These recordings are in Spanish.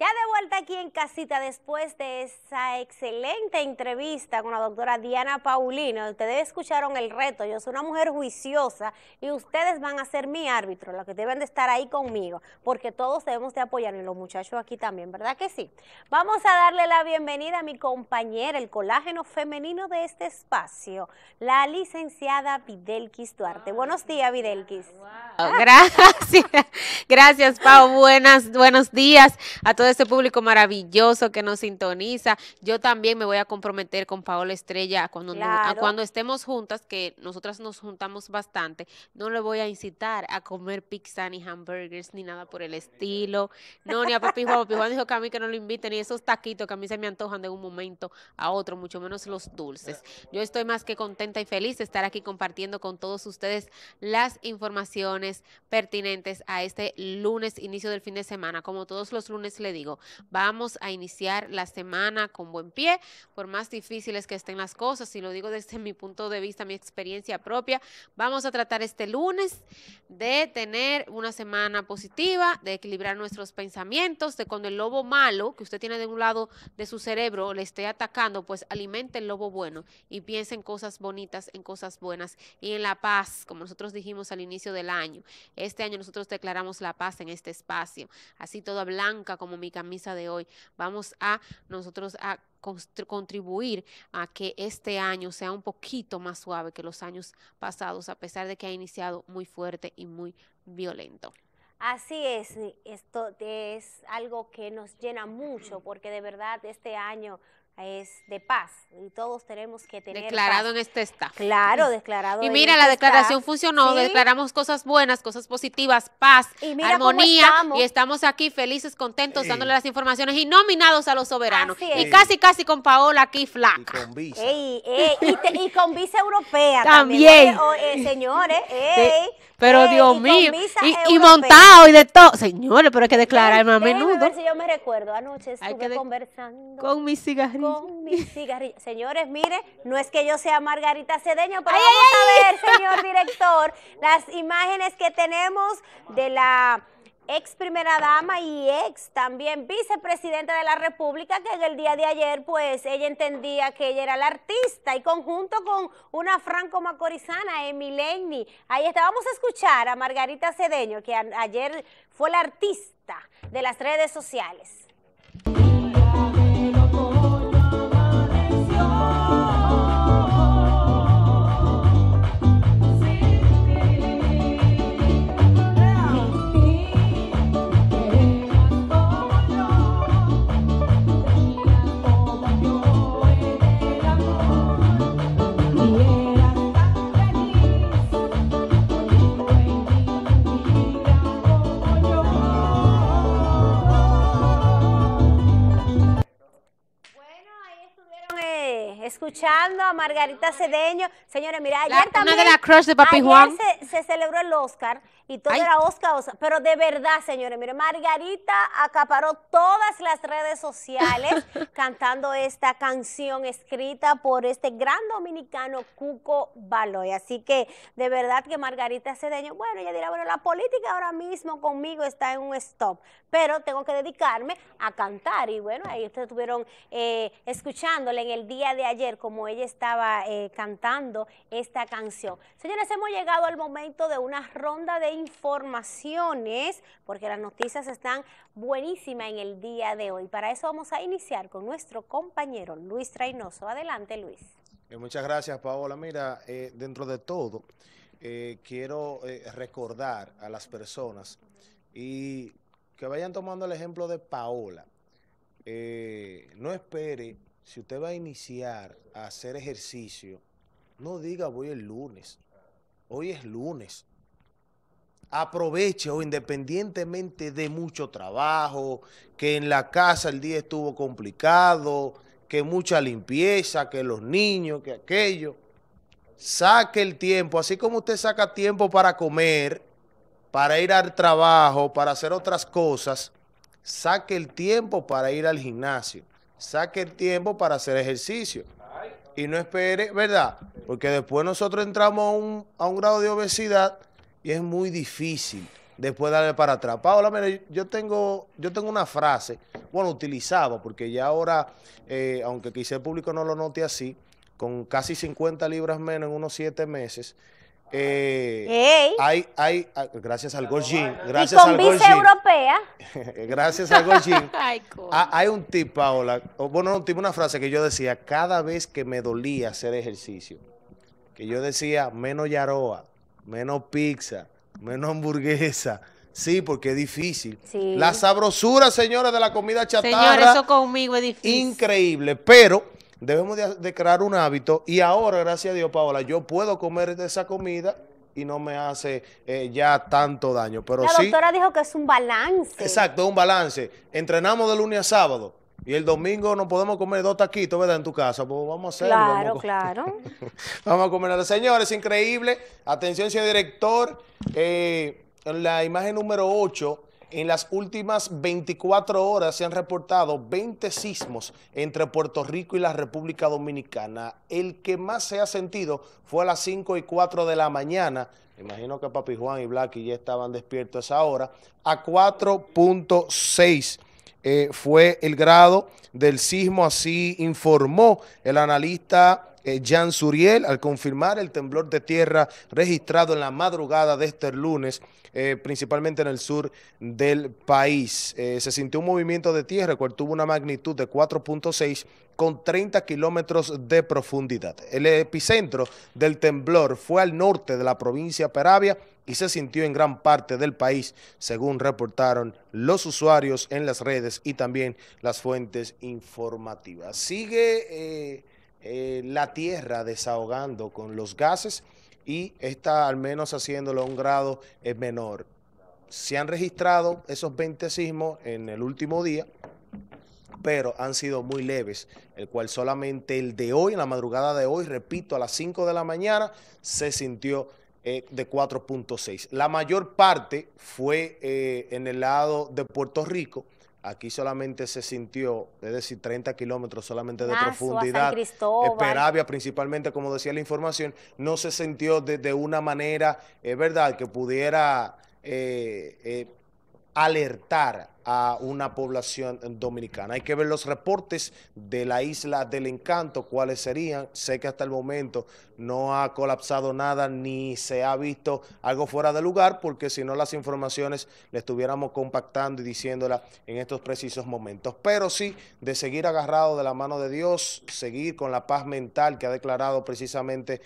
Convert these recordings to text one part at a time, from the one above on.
Ya de vuelta aquí en casita después de esa excelente entrevista con la doctora Diana Paulino. Ustedes escucharon el reto, yo soy una mujer juiciosa y ustedes van a ser mi árbitro, los que deben de estar ahí conmigo, porque todos debemos de apoyar y los muchachos aquí también, ¿verdad que sí? Vamos a darle la bienvenida a mi compañera, el colágeno femenino de este espacio, la licenciada Videlquis Duarte. Buenos días, Videlquis. Wow. Gracias, Pau. Buenos días a todos. Este público maravilloso que nos sintoniza. Yo también me voy a comprometer con Paola Estrella cuando estemos juntas, que nosotras nos juntamos bastante. No le voy a incitar a comer pizza ni hamburgers ni nada por el estilo. No, ni a Papi Juan. Papi Juan dijo que a mí que no lo inviten, ni esos taquitos que a mí se me antojan de un momento a otro, mucho menos los dulces. Yo estoy más que contenta y feliz de estar aquí compartiendo con todos ustedes las informaciones pertinentes a este lunes, inicio del fin de semana. Como todos los lunes le digo, vamos a iniciar la semana con buen pie, por más difíciles que estén las cosas, y lo digo desde mi punto de vista, mi experiencia propia. Vamos a tratar este lunes de tener una semana positiva, de equilibrar nuestros pensamientos, de cuando el lobo malo que usted tiene de un lado de su cerebro le esté atacando, pues alimente el lobo bueno y piense en cosas bonitas, en cosas buenas y en la paz, como nosotros dijimos al inicio del año. Este año nosotros declaramos la paz en este espacio, así toda blanca como mi camisa de hoy. Vamos a nosotros a contribuir a que este año sea un poquito más suave que los años pasados, a pesar de que ha iniciado muy fuerte y muy violento. Así es, esto es algo que nos llena mucho, porque de verdad este año es de paz y todos tenemos que tener declarado paz. En este staff. Claro, declarado. Y mira, la declaración funcionó, ¿sí? Declaramos cosas buenas, cosas positivas, paz, y mira, armonía, y estamos aquí felices, contentos, dándole las informaciones y nominados a los soberanos. Y casi con Paola aquí flaca. Y con visa. Y con visa europea también. Señores, pero Dios mío, y montado y de todo. Señores, pero hay que declararme a menudo. A ver si yo me recuerdo, anoche estuve conversando con mis cigarrillos. Con mis cigarrillos. Señores, mire, no es que yo sea Margarita Cedeño, pero vamos a ver, señor director, las imágenes que tenemos de la ex primera dama y ex también vicepresidenta de la República, que en el día de ayer, pues, ella entendía que ella era la artista, y conjunto con una franco-macorizana, Emileni. Ahí está, vamos a escuchar a Margarita Cedeño, que ayer fue la artista de las redes sociales. Escuchando a Margarita Cedeño. Señores, mira, ayer también... Una de las crush de Papi Juan. Se celebró el Oscar y todo era Oscar, pero de verdad, señores, mire, Margarita acaparó todas las redes sociales cantando esta canción escrita por este gran dominicano Cuco Baloy. Así que, de verdad que Margarita Cedeño, bueno, ella dirá, bueno, la política ahora mismo conmigo está en un stop, pero tengo que dedicarme a cantar. Y bueno, ahí ustedes estuvieron escuchándole en el día de ayer, como ella estaba cantando esta canción. Señores, hemos llegado al momento de una ronda de informaciones, porque las noticias están buenísimas en el día de hoy. Para eso vamos a iniciar con nuestro compañero Luis Reynoso. Adelante, Luis. Muchas gracias, Paola. Mira, dentro de todo, quiero recordar a las personas y que vayan tomando el ejemplo de Paola. No espere. Si usted va a iniciar a hacer ejercicio, no diga voy el lunes. Hoy es lunes. Aproveche, o independientemente de mucho trabajo, que en la casa el día estuvo complicado, que mucha limpieza, que los niños, que aquello. Saque el tiempo, así como usted saca tiempo para comer, para ir al trabajo, para hacer otras cosas, saque el tiempo para ir al gimnasio. Saque el tiempo para hacer ejercicio y no espere, ¿verdad? Porque después nosotros entramos a un grado de obesidad y es muy difícil después darle para atrás. Paola, mire, yo tengo una frase, bueno, utilizaba, porque ya ahora, aunque quizá el público no lo note así, con casi 50 libras menos en unos 7 meses, gracias al Gol Gym, gracias al Gol Gym, y con vice europea, gracias al Gol Gym, hay un tip, Paola, bueno, un tip, una frase que yo decía cada vez que me dolía hacer ejercicio, que yo decía, menos yaroa, menos pizza, menos hamburguesa. Sí, porque es difícil. Sí. La sabrosura, señores, de la comida chatarra. Señores, eso conmigo es difícil. Increíble, pero debemos de crear un hábito y ahora, gracias a Dios, Paola, yo puedo comer de esa comida y no me hace ya tanto daño. Pero la doctora dijo que es un balance. Exacto, es un balance. Entrenamos de lunes a sábado y el domingo nos podemos comer 2 taquitos, ¿verdad? En tu casa, pues vamos a hacerlo. Claro, vamos a claro. Vamos a comer. Señores, increíble. Atención, señor director. En la imagen número 8... En las últimas 24 horas se han reportado 20 sismos entre Puerto Rico y la República Dominicana. El que más se ha sentido fue a las 5:04 de la mañana. Me imagino que Papi Juan y Blacky ya estaban despiertos a esa hora. A 4.6 fue el grado del sismo, así informó el analista Jean Suriel, al confirmar el temblor de tierra registrado en la madrugada de este lunes, principalmente en el sur del país. Se sintió un movimiento de tierra, el cual tuvo una magnitud de 4.6 con 30 kilómetros de profundidad. El epicentro del temblor fue al norte de la provincia de Peravia y se sintió en gran parte del país, según reportaron los usuarios en las redes y también las fuentes informativas. Sigue la tierra desahogando con los gases y está al menos haciéndolo a un grado menor. Se han registrado esos 20 sismos en el último día, pero han sido muy leves, el cual solamente el de hoy, en la madrugada de hoy, repito, a las 5 de la mañana, se sintió de 4.6. La mayor parte fue en el lado de Puerto Rico. Aquí solamente se sintió, es decir, 30 kilómetros solamente de profundidad. Peravia, principalmente, como decía la información, no se sintió de una manera, es verdad, que pudiera alertar a una población dominicana. Hay que ver los reportes de la Isla del Encanto, cuáles serían. Sé que hasta el momento no ha colapsado nada ni se ha visto algo fuera de lugar, porque si no las informaciones le estuviéramos compactando y diciéndolas en estos precisos momentos. Pero sí, de seguir agarrado de la mano de Dios, seguir con la paz mental que ha declarado precisamente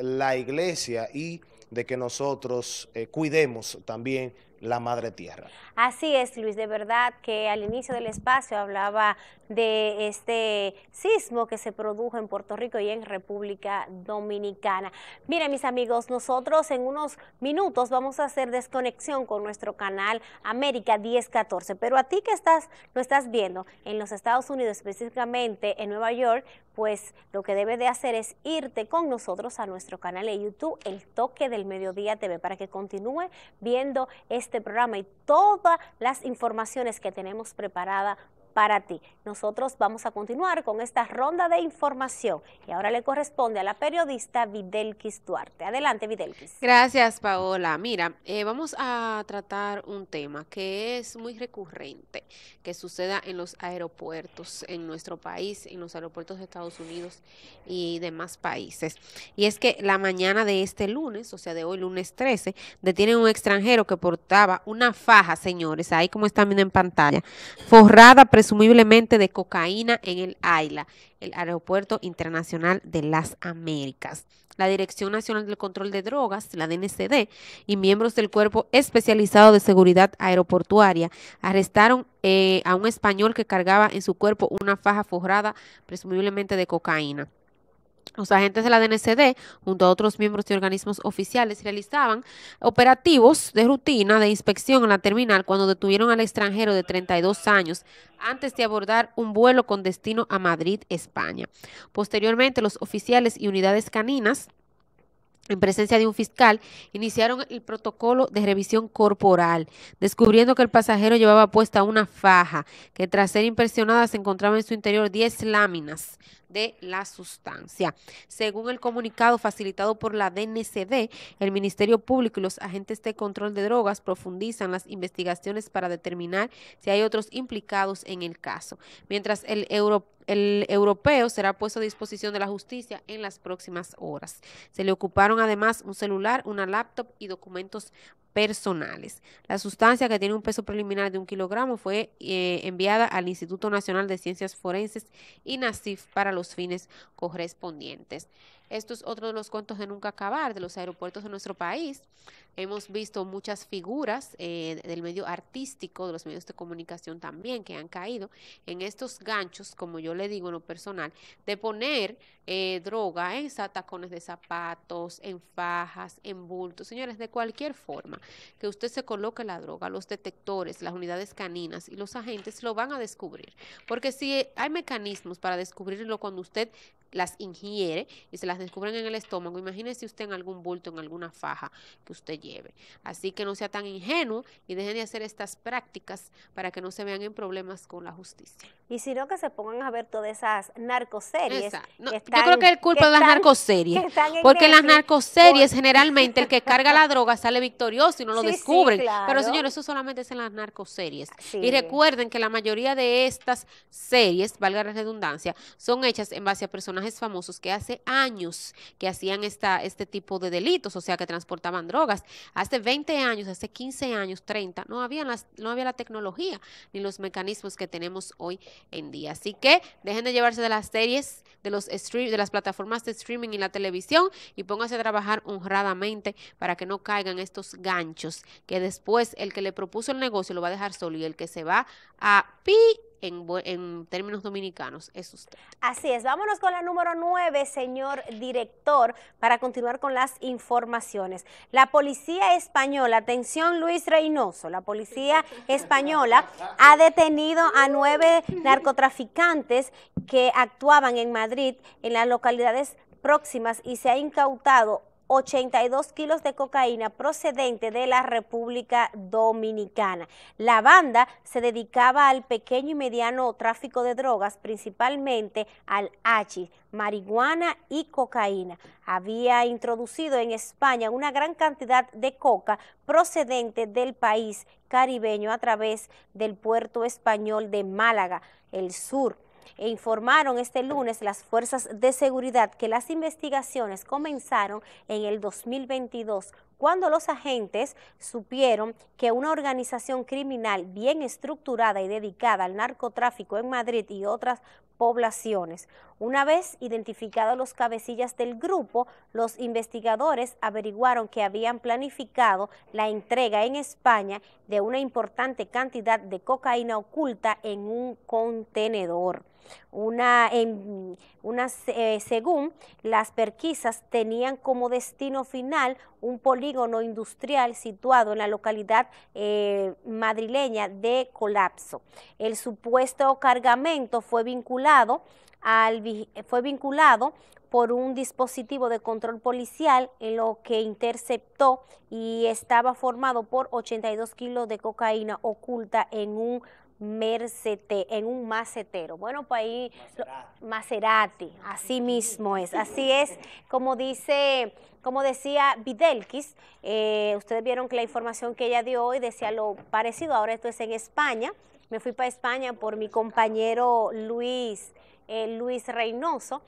la Iglesia, y de que nosotros cuidemos también la Madre Tierra. Así es, Luis, de verdad que al inicio del espacio hablaba de este sismo que se produjo en Puerto Rico y en República Dominicana. Miren, mis amigos, nosotros en unos minutos vamos a hacer desconexión con nuestro canal América 1014, pero a ti que lo estás viendo en los Estados Unidos, específicamente en Nueva York, pues lo que debes de hacer es irte con nosotros a nuestro canal de YouTube, El Toque del Mediodía TV, para que continúe viendo este programa y todas las informaciones que tenemos preparadas para ti. Nosotros vamos a continuar con esta ronda de información y ahora le corresponde a la periodista Videlquis Duarte. Adelante, Videlquis. Gracias, Paola. Mira, vamos a tratar un tema que es muy recurrente, que suceda en los aeropuertos en nuestro país, en los aeropuertos de Estados Unidos y demás países. Y es que la mañana de este lunes, o sea de hoy, lunes 13, detienen a un extranjero que portaba una faja, señores, ahí como están viendo en pantalla, forrada presumiblemente de cocaína en el AILA, el Aeropuerto Internacional de las Américas. La Dirección Nacional del Control de Drogas, la DNCD, y miembros del Cuerpo Especializado de Seguridad Aeroportuaria arrestaron a un español que cargaba en su cuerpo una faja forrada presumiblemente de cocaína. Los agentes de la DNCD, junto a otros miembros de organismos oficiales, realizaban operativos de rutina de inspección en la terminal cuando detuvieron al extranjero de 32 años antes de abordar un vuelo con destino a Madrid, España. Posteriormente, los oficiales y unidades caninas en presencia de un fiscal, iniciaron el protocolo de revisión corporal, descubriendo que el pasajero llevaba puesta una faja, que tras ser inspeccionada se encontraba en su interior 10 láminas de la sustancia. Según el comunicado facilitado por la DNCD, el Ministerio Público y los agentes de control de drogas profundizan las investigaciones para determinar si hay otros implicados en el caso, mientras el europeo será puesto a disposición de la justicia en las próximas horas. Se le ocuparon además un celular, una laptop y documentos personales. La sustancia, que tiene un peso preliminar de 1 kilogramo, fue enviada al Instituto Nacional de Ciencias Forenses y NACIF para los fines correspondientes. Esto es otro de los cuentos de nunca acabar de los aeropuertos de nuestro país. Hemos visto muchas figuras del medio artístico, de los medios de comunicación también, que han caído en estos ganchos, como yo le digo en lo personal, de poner droga en tacones de zapatos, en fajas, en bultos. Señores, de cualquier forma que usted se coloque la droga, los detectores, las unidades caninas y los agentes lo van a descubrir. Porque si hay mecanismos para descubrirlo cuando usted las ingiere y se las descubren en el estómago, imagínese usted en algún bulto, en alguna faja que usted lleve. Así que no sea tan ingenuo y dejen de hacer estas prácticas para que no se vean en problemas con la justicia. Y sino que se pongan a ver todas esas narcoseries. No, yo creo que es culpa de las narcoseries, porque en las narcoseries generalmente el que carga la droga sale victorioso y no lo descubren. Sí, claro. Pero señores, eso solamente es en las narcoseries. Sí. Y recuerden que la mayoría de estas series, valga la redundancia, son hechas en base a personajes famosos que hace años que hacían este tipo de delitos, o sea, que transportaban drogas. Hace 20 años, hace 15 años, 30, no había la tecnología ni los mecanismos que tenemos hoy en día. Así que dejen de llevarse de las series, de las plataformas de streaming y la televisión, y pónganse a trabajar honradamente para que no caigan estos ganchos, que después el que le propuso el negocio lo va a dejar solo, y el que se va a en términos dominicanos es usted. Así es, vámonos con la número 9, señor director, para continuar con las informaciones. La policía española, atención Luis Reynoso, la policía española ha detenido a 9 narcotraficantes que actuaban en Madrid, en las localidades próximas, y se ha incautado 82 kilos de cocaína procedente de la República Dominicana. La banda se dedicaba al pequeño y mediano tráfico de drogas, principalmente al hachís, marihuana y cocaína. Había introducido en España una gran cantidad de coca procedente del país caribeño a través del puerto español de Málaga, el sur. E informaron este lunes las fuerzas de seguridad que las investigaciones comenzaron en el 2022, cuando los agentes supieron que una organización criminal bien estructurada y dedicada al narcotráfico en Madrid y otras poblaciones. Una vez identificados los cabecillas del grupo, los investigadores averiguaron que habían planificado la entrega en España de una importante cantidad de cocaína oculta en un contenedor. Según las pesquisas, tenían como destino final un polígono industrial situado en la localidad madrileña de Colapso. El supuesto cargamento fue vinculado por un dispositivo de control policial, en lo que interceptó, y estaba formado por 82 kilos de cocaína oculta en un macetero. Bueno, pues ahí Maserati, así mismo es. Así es, como decía Videlquis, ustedes vieron que la información que ella dio hoy decía lo parecido. Ahora esto es en España. Me fui para España por mi compañero Luis Reynoso.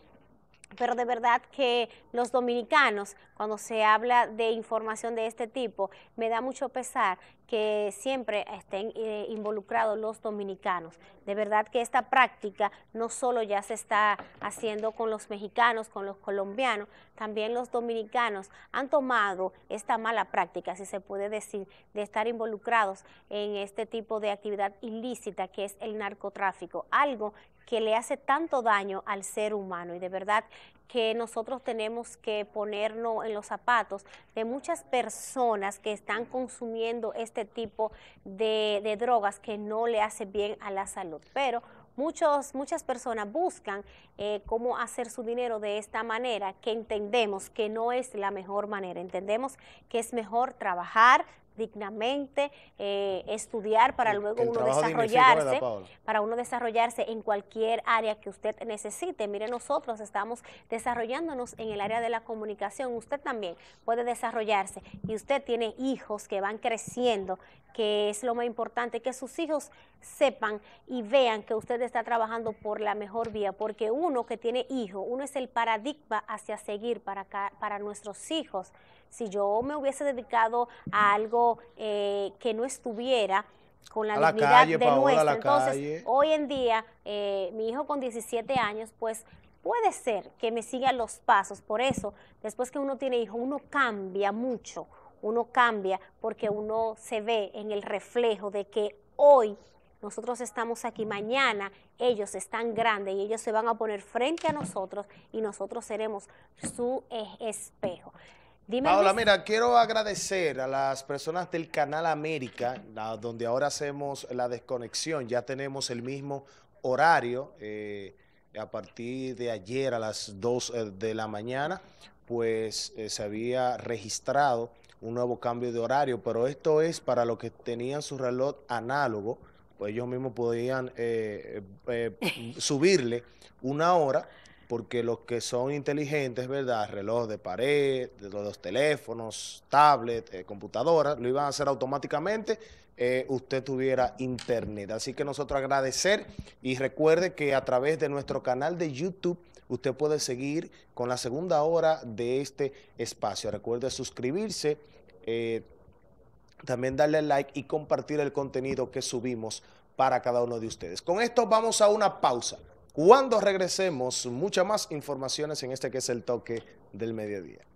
Pero de verdad que los dominicanos, cuando se habla de información de este tipo, me da mucho pesar que siempre estén involucrados los dominicanos. De verdad que esta práctica no solo ya se está haciendo con los mexicanos, con los colombianos, también los dominicanos han tomado esta mala práctica, si se puede decir, de estar involucrados en este tipo de actividad ilícita que es el narcotráfico, algo que le hace tanto daño al ser humano. Y de verdad que nosotros tenemos que ponernos en los zapatos de muchas personas que están consumiendo este tipo de drogas que no le hace bien a la salud. Pero muchas personas buscan cómo hacer su dinero de esta manera, que entendemos que no es la mejor manera. Entendemos que es mejor trabajar dignamente, estudiar para luego uno desarrollarse, en cualquier área que usted necesite. Mire, nosotros estamos desarrollándonos en el área de la comunicación. Usted también puede desarrollarse y usted tiene hijos que van creciendo, que es lo más importante, que sus hijos sepan y vean que usted está trabajando por la mejor vía, porque uno que tiene hijos, uno es el paradigma hacia seguir para nuestros hijos. Si yo me hubiese dedicado a algo que no estuviera con la dignidad de nuestra, entonces hoy en día mi hijo con 17 años, pues puede ser que me siga los pasos. Por eso, después que uno tiene hijos, uno cambia mucho, uno cambia porque uno se ve en el reflejo de que hoy nosotros estamos aquí, mañana ellos están grandes y ellos se van a poner frente a nosotros y nosotros seremos su espejo. Dime, Paola, mira, quiero agradecer a las personas del Canal América, donde ahora hacemos la desconexión. Ya tenemos el mismo horario a partir de ayer a las 2 de la mañana, pues se había registrado un nuevo cambio de horario, pero esto es para los que tenían su reloj análogo, pues ellos mismos podían subirle una hora, porque los que son inteligentes, ¿verdad?, reloj de pared, de los teléfonos, tablet, computadoras, lo iban a hacer automáticamente, usted tuviera internet. Así que nosotros agradecer, y recuerde que a través de nuestro canal de YouTube, usted puede seguir con la segunda hora de este espacio. Recuerde suscribirse, también darle like y compartir el contenido que subimos para cada uno de ustedes. Con esto vamos a una pausa. Cuando regresemos, muchas más informaciones en este que es El Toque del Mediodía.